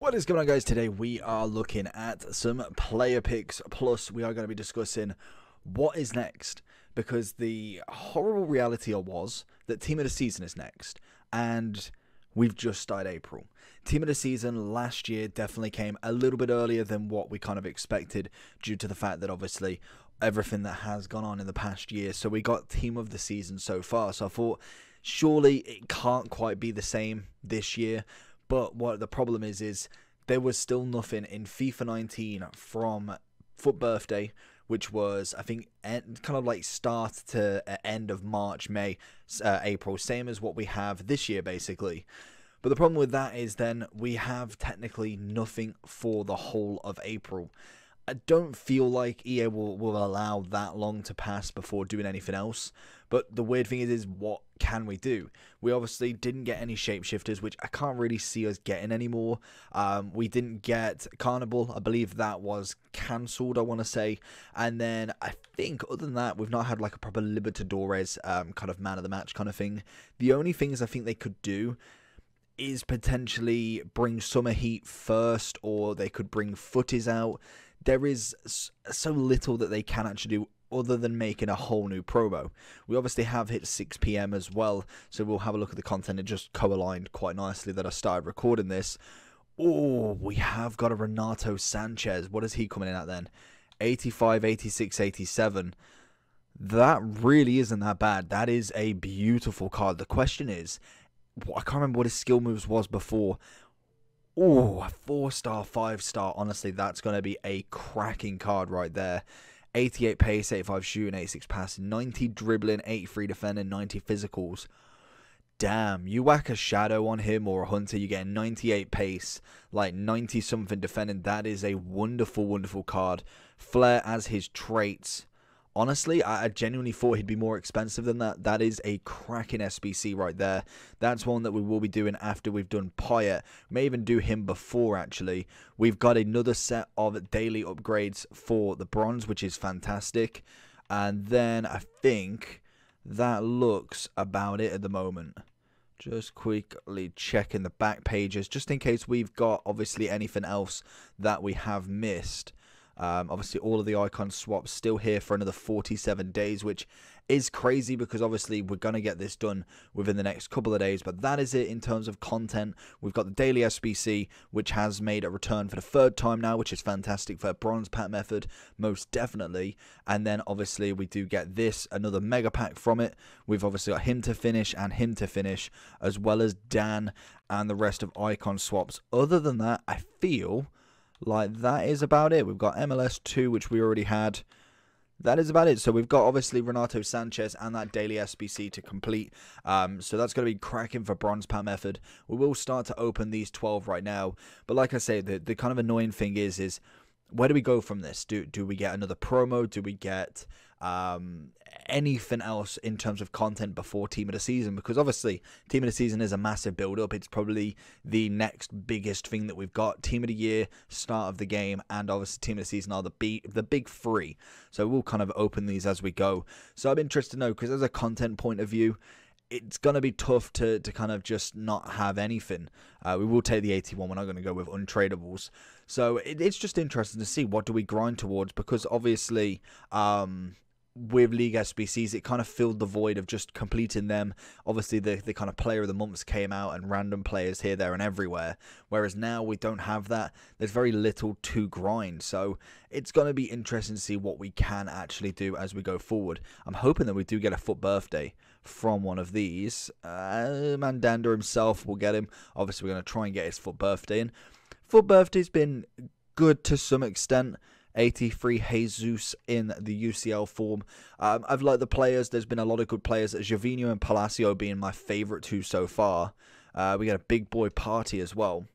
What is going on, guys? Today we are looking at some player picks, plus we are going to be discussing what is next, because the horrible reality was that team of the season is next, and we've just started April. Team of the season last year definitely came a little bit earlier than what we kind of expected, due to the fact that obviously everything that has gone on in the past year. So we got team of the season so far, so I thought surely it can't quite be the same this year. But what the problem is there was still nothing in FIFA 19 from FUT Birthday, which was, I think, kind of like start to end of March, May, April, same as what we have this year, basically. But the problem with that is then we have technically nothing for the whole of April. I don't feel like EA will allow that long to pass before doing anything else. But the weird thing is what can we do? We obviously didn't get any shapeshifters, which I can't really see us getting anymore. We didn't get Carnival. I believe that was cancelled, I want to say. And then I think other than that, we've not had like a proper Libertadores kind of man of the match kind of thing. The only things I think they could do is potentially bring Summer Heat first, or they could bring Footies out. There is so little that they can actually do other than making a whole new promo. We obviously have hit 6 PM as well, so we'll have a look at the content. It just co-aligned quite nicely that I started recording this. Oh, we have got a Renato Sanches. What is he coming in at then? 85, 86, 87. That really isn't that bad. That is a beautiful card. The question is, I can't remember what his skill moves was before. Oh, a 4-star, 5-star. Honestly, that's going to be a cracking card right there. 88 pace, 85 shooting, 86 passing, 90 dribbling, 83 defending, 90 physicals. Damn, you whack a shadow on him or a hunter, you get 98 pace, like 90-something defending. That is a wonderful, wonderful card. Flair as his traits. Honestly, I genuinely thought he'd be more expensive than that. That is a cracking SBC right there. That's one that we will be doing after we've done Pyatt. We may even do him before, actually. We've got another set of daily upgrades for the bronze, which is fantastic. And then I think that looks about it at the moment. Just quickly checking the back pages, just in case we've got, obviously, anything else that we have missed. Obviously, all of the icon swaps still here for another 47 days, which is crazy because obviously we're going to get this done within the next couple of days. But that is it in terms of content. We've got the daily SBC, which has made a return for the third time now, which is fantastic for a bronze pack method, most definitely. And then obviously we do get this, another mega pack from it. We've obviously got him to finish and him to finish, as well as Dan and the rest of icon swaps. Other than that, I feel like that is about it. We've got MLS 2, which we already had. That is about it. So we've got obviously Renato Sanches and that daily SBC to complete. So that's going to be cracking for bronze pack method. We will start to open these 12 right now. But like I say, the kind of annoying thing is where do we go from this? Do we get another promo? Do we get anything else in terms of content before Team of the Season? Because obviously Team of the Season is a massive build-up. It's probably the next biggest thing that we've got. Team of the Year, start of the game, and obviously Team of the Season are the big three. So we'll kind of open these as we go. So I'm interested to know, because as a content point of view, it's going to be tough to kind of just not have anything. We will take the 81. We're not going to go with untradables. So it's just interesting to see what do we grind towards, because obviously with League SBCs, it kind of filled the void of just completing them. Obviously, the kind of player of the months came out and random players here, there, and everywhere. Whereas now we don't have that. There's very little to grind. So it's going to be interesting to see what we can actually do as we go forward. I'm hoping that we do get a FUT Birthday from one of these. Mandanda himself will get him. Obviously, we're going to try and get his FUT Birthday in. FUT Birthday's been good to some extent. 83 Jesus in the UCL form. I've liked the players. There's been a lot of good players. Giovino and Palacio being my favourite two so far. We got a big boy party as well.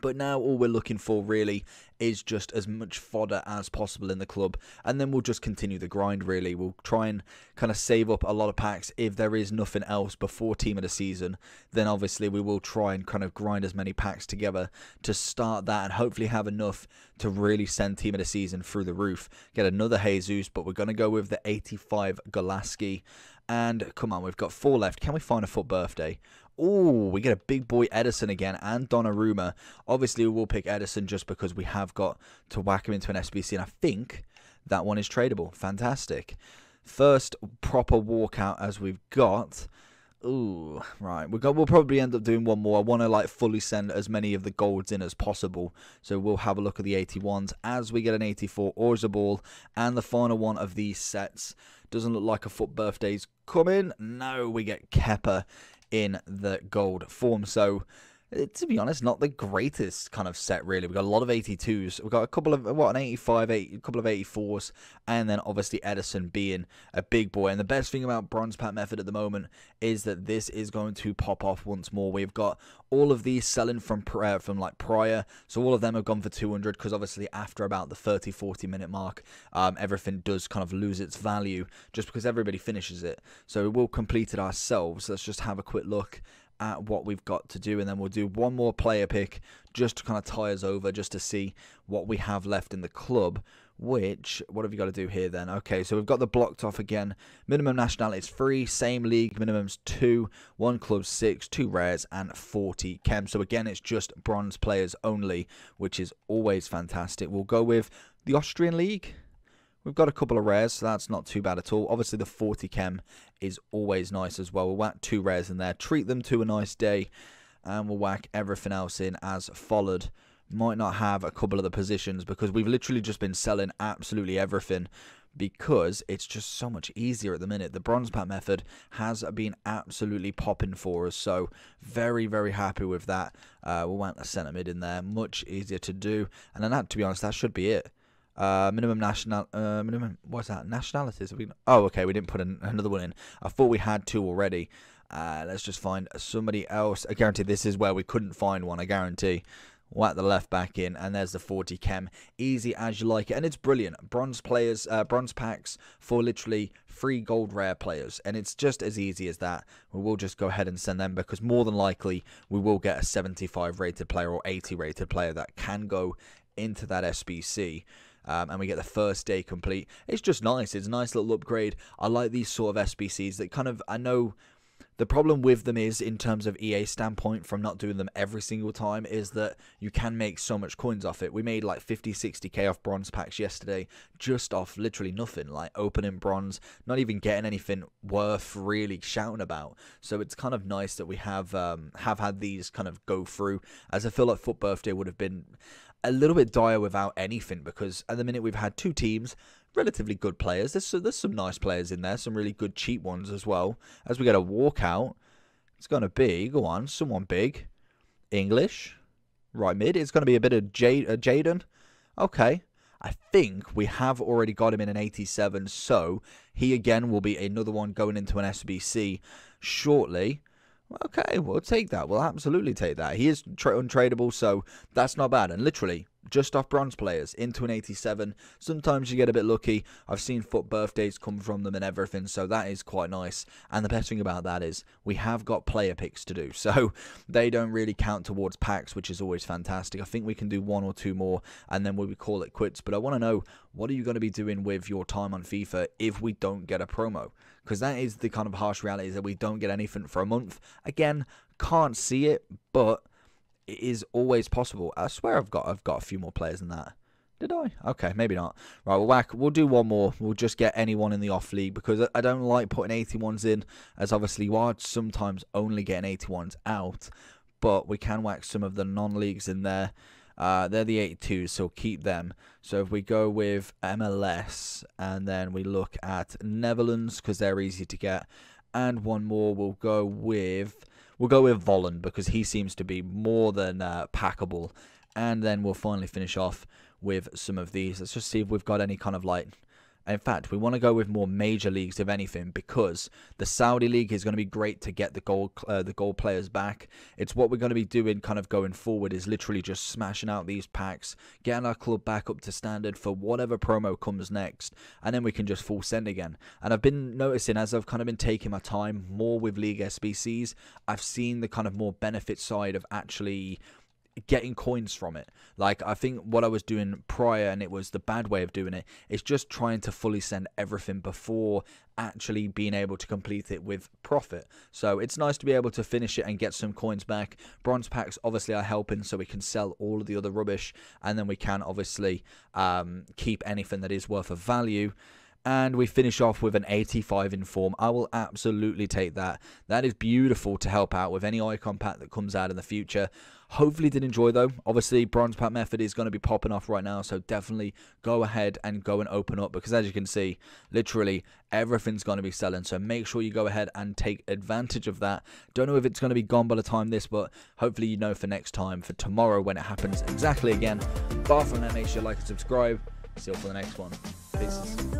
But now all we're looking for really is just as much fodder as possible in the club. And then we'll just continue the grind really. We'll try and kind of save up a lot of packs. If there is nothing else before Team of the Season, then obviously we will try and kind of grind as many packs together to start that. And hopefully have enough to really send Team of the Season through the roof. Get another Jesus, but we're going to go with the 85 Golaski. And come on, we've got 4 left. Can we find a FUT Birthday? Oh, we get a big boy Edison again and Donnarumma. Obviously, we'll pick Edison just because we have got to whack him into an SBC. And I think that one is tradable. Fantastic. First proper walkout as we've got. Ooh, right. We'll probably end up doing one more. I want to like fully send as many of the golds in as possible. So we'll have a look at the 81s as we get an 84 Orza ball. And the final one of these sets. Doesn't look like a FUT birthday's coming. No, we get Kepa in the gold form. So, to be honest, not the greatest kind of set, really. We've got a lot of 82s. We've got a couple of, what, an 85, a couple of 84s. And then, obviously, Edison being a big boy. And the best thing about Bronze Pack Method at the moment is that this is going to pop off once more. We've got all of these selling from like prior. So, all of them have gone for 200 because, obviously, after about the 30, 40-minute mark, everything does kind of lose its value just because everybody finishes it. So, we'll complete it ourselves. Let's just have a quick look at what we've got to do, and then we'll do one more player pick just to kind of tie us over, just to see what we have left in the club. Which, what have you got to do here then? Okay, so we've got the blocked off again. Minimum nationality is 3, same league, minimum's 2, 1 club 6, 2 rares, and 40 chem. So again, it's just bronze players only, which is always fantastic. We'll go with the Austrian league. We've got a couple of rares, so that's not too bad at all. Obviously, the 40 chem is always nice as well. We'll whack 2 rares in there, treat them to a nice day, and we'll whack everything else in as followed. Might not have a couple of the positions because we've literally just been selling absolutely everything because it's just so much easier at the minute. The Bronze Pack Method has been absolutely popping for us, so very, very happy with that. We'll whack a centre mid in there, much easier to do. And then that, to be honest, that should be it. Minimum national, minimum, what's that, nationalities? Have we, oh, okay, we didn't put another one in. I thought we had 2 already. Let's just find somebody else. I guarantee this is where we couldn't find one, I guarantee. Whack the left back in, and there's the 40 chem. Easy as you like it, and it's brilliant. Bronze players, bronze packs for literally free gold rare players, and it's just as easy as that. We will just go ahead and send them because more than likely we will get a 75 rated player or 80 rated player that can go into that SBC. And we get the first day complete. It's just nice. It's a nice little upgrade. I like these sort of SBCs that kind of, I know the problem with them is in terms of EA standpoint from not doing them every single time is that you can make so much coins off it. We made like 50, 60k off bronze packs yesterday just off literally nothing, like opening bronze, not even getting anything worth really shouting about. So it's kind of nice that we have had these kind of go through, as I feel like FUT Birthday would have been a little bit dire without anything, because at the minute we've had 2 teams, relatively good players. There's some nice players in there, some really good cheap ones as well. As we get a walkout, it's going to be, go on, someone big. English, right mid. It's going to be a bit of Jaden. Okay, I think we have already got him in an 87, so he again will be another one going into an SBC shortly. Okay, we'll take that. We'll absolutely take that. He is untradeable, so that's not bad. And literally, just off bronze players into an 87. Sometimes you get a bit lucky. I've seen FUT birthdays come from them and everything, so that is quite nice. And the best thing about that is we have got player picks to do, so they don't really count towards packs, which is always fantastic. I think we can do 1 or 2 more, and then we'll call it quits. But I want to know, what are you going to be doing with your time on FIFA if we don't get a promo? Because that is the kind of harsh reality, is that we don't get anything for a month. Again, can't see it, but it is always possible. I swear I've got a few more players than that. Did I? Okay, maybe not. Right, we'll whack. We'll do one more. We'll just get anyone in the off league because I don't like putting 81s in, as obviously you are sometimes only getting 81s out. But we can whack some of the non-leagues in there. They're the 82s, so keep them. So if we go with MLS and then we look at Netherlands because they're easy to get. And one more we'll go with... We'll go with Volland because he seems to be more than packable. And then we'll finally finish off with some of these. Let's just see if we've got any kind of like... In fact, we want to go with more major leagues, if anything, because the Saudi League is going to be great to get the gold players back. It's what we're going to be doing kind of going forward, is literally just smashing out these packs, getting our club back up to standard for whatever promo comes next, and then we can just full send again. And I've been noticing, as I've kind of been taking my time more with League SBCs, I've seen the kind of more benefit side of actually getting coins from it. Like, I think what I was doing prior, and it was the bad way of doing it, is just trying to fully send everything before actually being able to complete it with profit. So it's nice to be able to finish it and get some coins back. Bronze packs obviously are helping, so we can sell all of the other rubbish, and then we can obviously keep anything that is worth of value. And we finish off with an 85 in form. I will absolutely take that. That is beautiful to help out with any icon pack that comes out in the future. Hopefully you did enjoy though. Obviously bronze pack method is going to be popping off right now, so definitely go ahead and go and open up, because as you can see, literally everything's going to be selling. So make sure you go ahead and take advantage of that. Don't know if it's going to be gone by the time this, but hopefully you know for next time, for tomorrow when it happens exactly again. But from that, make sure you like and subscribe. See you all for the next one. Peace.